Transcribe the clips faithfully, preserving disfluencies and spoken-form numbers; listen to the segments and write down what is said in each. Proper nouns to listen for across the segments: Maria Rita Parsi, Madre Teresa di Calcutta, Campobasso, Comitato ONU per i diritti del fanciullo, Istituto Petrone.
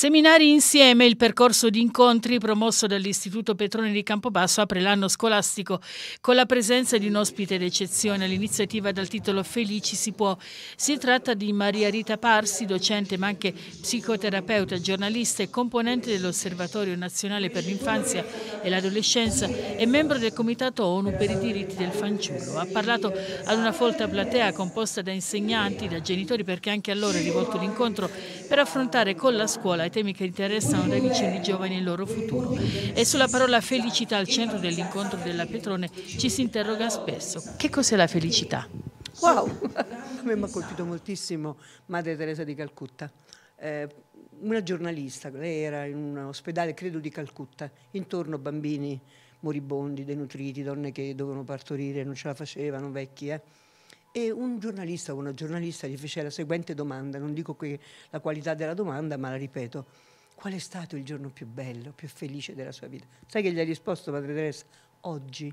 Seminari insieme, il percorso di incontri promosso dall'Istituto Petrone di Campobasso apre l'anno scolastico con la presenza di un ospite d'eccezione. L'iniziativa dal titolo Felici si può. Si tratta di Maria Rita Parsi, docente ma anche psicoterapeuta, giornalista e componente dell'Osservatorio Nazionale per l'Infanzia e l'Adolescenza e membro del Comitato ONU per i diritti del fanciullo. Ha parlato ad una folta platea composta da insegnanti, da genitori, perché anche a loro è rivolto l'incontro per affrontare con la scuola ai temi che interessano dai vicini giovani e il loro futuro. E sulla parola felicità, al centro dell'incontro della Petrone, ci si interroga spesso. Che cos'è la felicità? Wow! A me mi ha colpito moltissimo Madre Teresa di Calcutta, eh, una giornalista, lei era in un ospedale, credo di Calcutta, intorno a bambini moribondi, denutriti, donne che dovevano partorire, non ce la facevano, vecchie. Eh. E un giornalista o una giornalista gli fece la seguente domanda, non dico qui la qualità della domanda, ma la ripeto: qual è stato il giorno più bello, più felice della sua vita? Sai che gli ha risposto Madre Teresa? Oggi.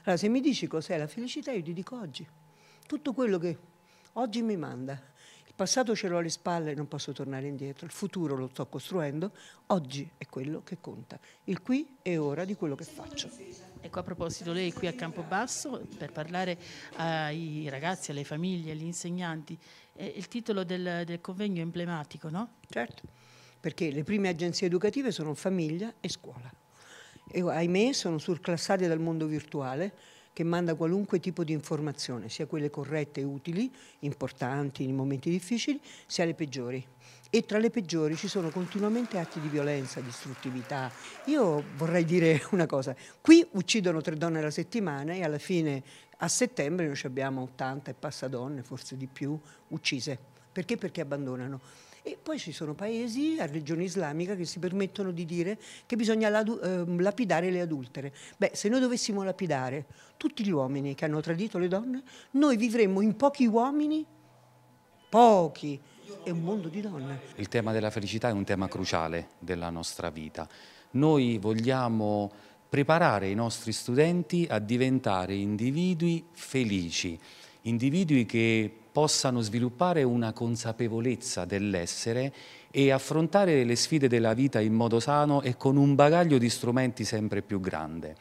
Allora, se mi dici cos'è la felicità, io ti dico oggi. Tutto quello che oggi mi manda. Il passato ce l'ho alle spalle, non posso tornare indietro. Il futuro lo sto costruendo. Oggi è quello che conta. Il qui e ora di quello che faccio. Ecco, a proposito, lei è qui a Campobasso per parlare ai ragazzi, alle famiglie, agli insegnanti. Il titolo del, del convegno è emblematico, no? Certo, perché le prime agenzie educative sono famiglia e scuola. E ahimè sono surclassate dal mondo virtuale, che manda qualunque tipo di informazione, sia quelle corrette e utili, importanti in momenti difficili, sia le peggiori. E tra le peggiori ci sono continuamente atti di violenza, distruttività. Io vorrei dire una cosa: qui uccidono tre donne alla settimana e alla fine a settembre noi abbiamo ottanta e passa donne, forse di più, uccise. Perché? Perché abbandonano. E poi ci sono paesi a religione islamica che si permettono di dire che bisogna lapidare le adultere. Beh, se noi dovessimo lapidare tutti gli uomini che hanno tradito le donne, noi vivremmo in pochi uomini, pochi, è un mondo di donne. Il tema della felicità è un tema cruciale della nostra vita. Noi vogliamo preparare i nostri studenti a diventare individui felici, individui che possano sviluppare una consapevolezza dell'essere e affrontare le sfide della vita in modo sano e con un bagaglio di strumenti sempre più grande.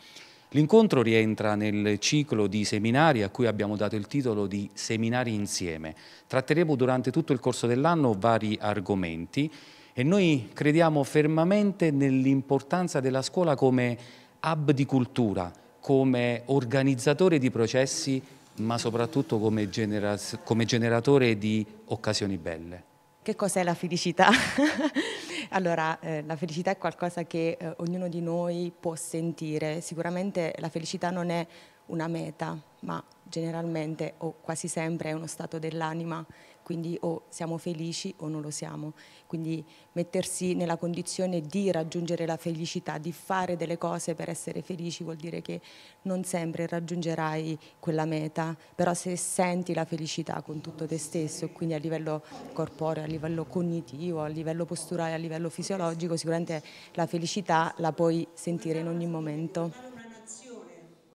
L'incontro rientra nel ciclo di seminari a cui abbiamo dato il titolo di Seminari Insieme. Tratteremo durante tutto il corso dell'anno vari argomenti e noi crediamo fermamente nell'importanza della scuola come hub di cultura, come organizzatore di processi, ma soprattutto come, genera- come generatore di occasioni belle. Che cos'è la felicità? Allora, eh, la felicità è qualcosa che eh, ognuno di noi può sentire. Sicuramente la felicità non è una meta, ma generalmente o quasi sempre è uno stato dell'anima, quindi o siamo felici o non lo siamo. Quindi mettersi nella condizione di raggiungere la felicità, di fare delle cose per essere felici, vuol dire che non sempre raggiungerai quella meta, però se senti la felicità con tutto te stesso, quindi a livello corporeo, a livello cognitivo, a livello posturale, a livello fisiologico, sicuramente la felicità la puoi sentire in ogni momento.